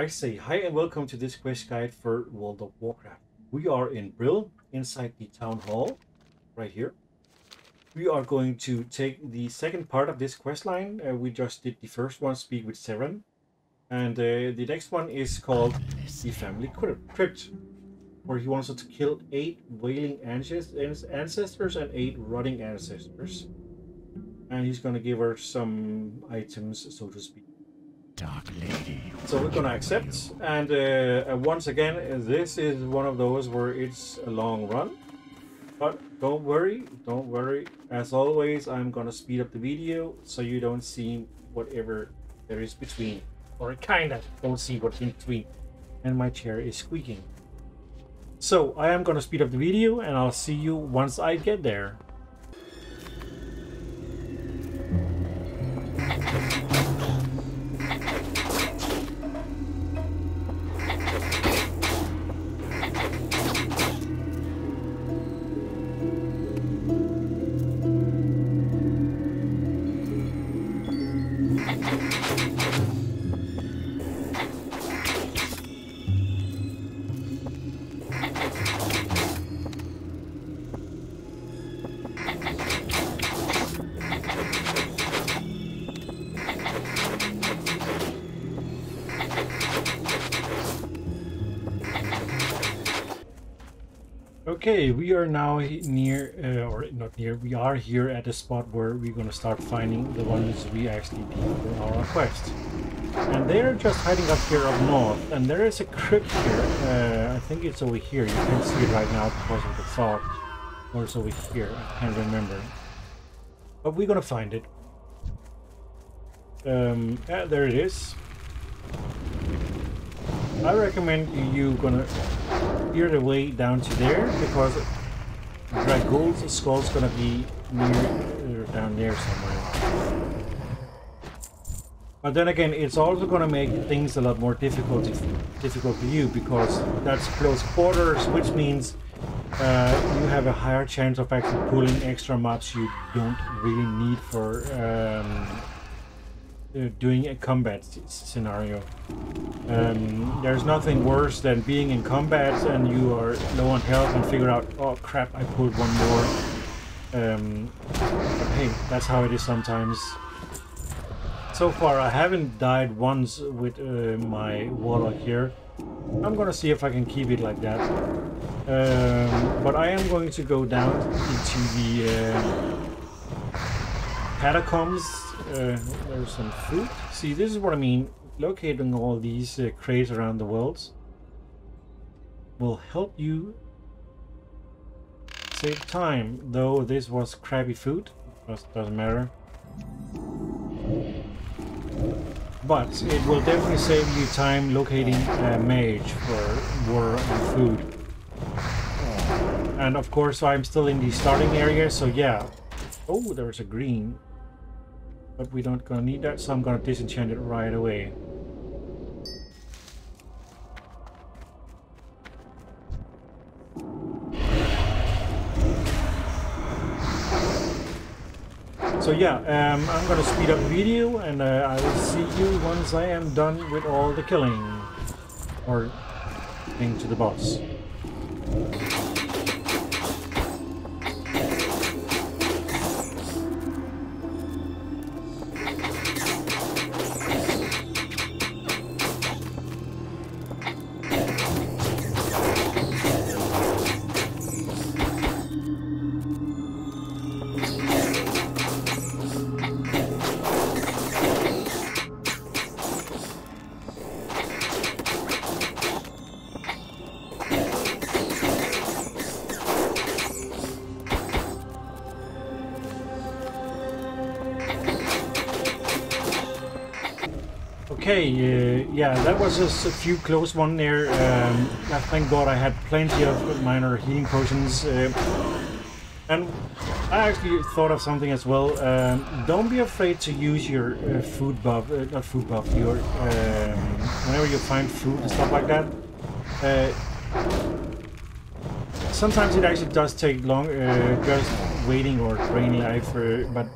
I say hi and welcome to this quest guide for World of Warcraft. We are in Brill, inside the town hall, right here. We are going to take the second part of this quest line. We just did the first one, Speak with Sevren. And the next one is called the Family Crypt, where he wants us to kill 8 Wailing Ancestors and 8 Rotting Ancestors. And he's going to give her some items, so to speak. Dark lady. So we're gonna accept, and once again, this is one of those where it's a long run, but don't worry, as always I'm gonna speed up the video so you don't see whatever there is between, or kinda don't see what's in between. And my chair is squeaking, so I am gonna speed up the video and I'll see you once I get there. Okay, we are now near, or not near, we are here at the spot where we're going to start finding the ones we actually need in our quest. And they're just hiding up here up north, and there is a crypt here, I think it's over here, you can't see it right now because of the fog, or it's over here, I can't remember. But we're going to find it. There it is. I recommend you gonna clear the way down to there because Dragul's skull's gonna be near down there somewhere. But then again, it's also gonna make things a lot more difficult for you because that's close quarters, which means you have a higher chance of actually pulling extra mobs you don't really need for doing a combat scenario. There's nothing worse than being in combat and you are low on health and figure out, oh crap, I pulled one more. But hey, that's how it is sometimes. So far I haven't died once with my warlock here. I'm gonna see if I can keep it like that. But I am going to go down into the Catacombs. There's some food. See, this is what I mean. Locating all these crates around the world will help you save time, though this was crappy food, just doesn't matter. But it will definitely save you time locating a mage for water and food. And of course I'm still in the starting area, so yeah. Oh, there's a green. But we don't gonna need that, so I'm gonna disenchant it right away. So yeah, I'm gonna speed up the video and I will see you once I am done with all the killing. Or thing to the boss. Okay, yeah, that was just a few close one there. Thank God I had plenty of minor healing potions. And I actually thought of something as well. Don't be afraid to use your food buff, not food buff, your, whenever you find food and stuff like that. Sometimes it actually does take long, just waiting or draining life, but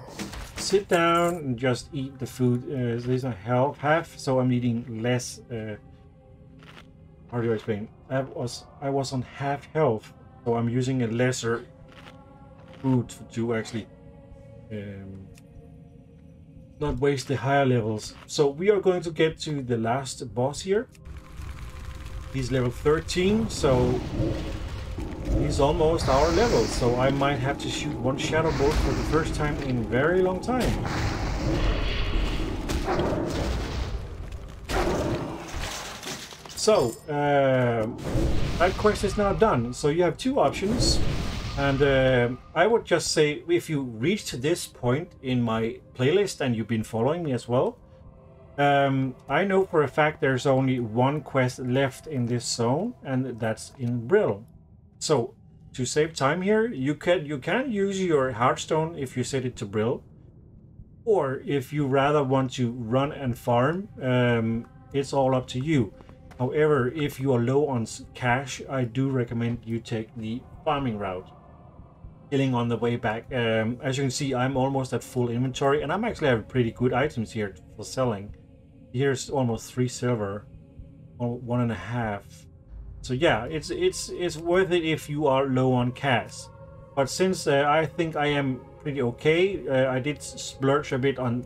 sit down and just eat the food. There's a half, so I'm eating less How do you explain? I was on half health, so I'm using a lesser boot to actually not waste the higher levels. So we are going to get to the last boss here. He's level 13, so he's almost our level, so I might have to shoot one shadow bolt for the first time in a very long time. So that quest is now done, so you have two options. And I would just say, if you reached this point in my playlist and you've been following me as well, I know for a fact there's only one quest left in this zone, and that's in Brill. So to save time here, you can use your Hearthstone if you set it to Brill, or if you rather want to run and farm, it's all up to you. However, if you are low on cash, I do recommend you take the farming route. Healing on the way back. As you can see, I'm almost at full inventory, and I'm actually have pretty good items here for selling. Here's almost 3 silver, or 1.5. So yeah, it's worth it if you are low on cash. But since I think I am pretty okay, I did splurge a bit on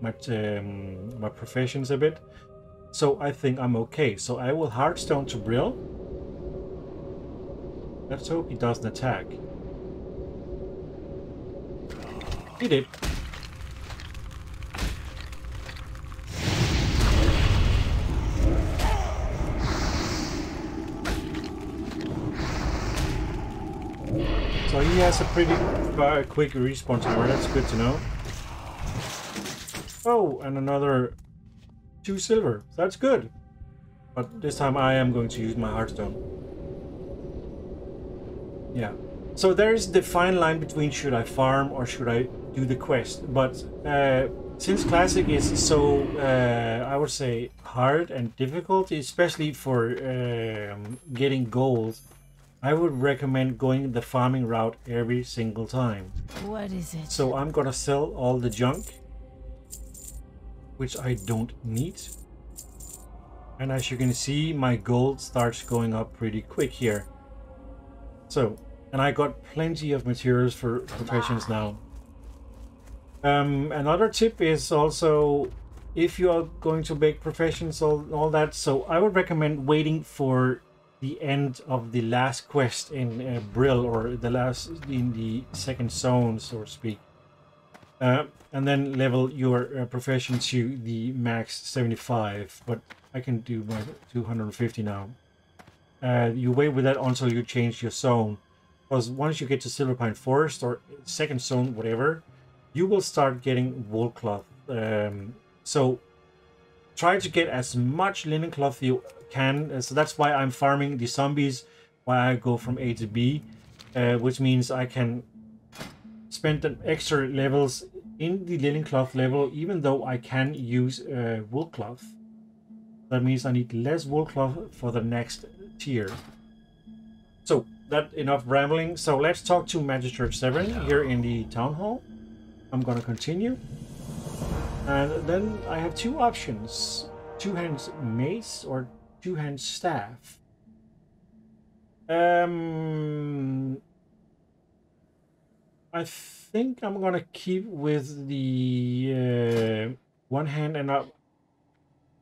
my professions a bit, so I think I'm okay. So I will Hearthstone to Brill. Let's hope he doesn't attack. He did. So he has a pretty quick respawn timer, that's good to know. Oh, and another 2 silver, that's good. But this time I am going to use my Hearthstone. Yeah. So there is the fine line between should I farm or should I do the quest, but since Classic is so, I would say, hard and difficult, especially for getting gold, I would recommend going the farming route every single time. What is it? So I'm gonna sell all the junk, which I don't need. And as you can see, my gold starts going up pretty quick here. So, and I got plenty of materials for professions now. Another tip is also, if you are going to make professions, all that, so I would recommend waiting for the end of the last quest in Brill, or the last in the second zone, so to speak, and then level your profession to the max 75. But I can do my 250 now. You wait with that until you change your zone, because once you get to Silverpine Forest or second zone, whatever, you will start getting wool cloth. So try to get as much linen cloth you can. So that's why I'm farming the zombies, why I go from A to B, which means I can spend the extra levels in the linen cloth level, even though I can use wool cloth. That means I need less wool cloth for the next tier. So that enough rambling. So let's talk to Magistrate Sevren here in the town hall. I'm gonna continue, and then I have two options: 2-hand mace or 2-hand staff. I think I'm gonna keep with the 1-hand and up,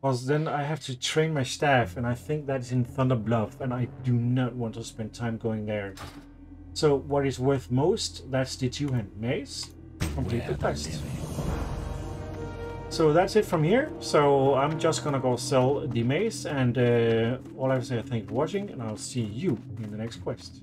because then I have to train my staff, and I think that's in Thunder Bluff, and I do not want to spend time going there. So what is worth most? That's the 2-hand mace. Complete the quest. So that's it from here. So I'm just gonna go sell the maze, and all I have to say, thank you for watching, and I'll see you in the next quest.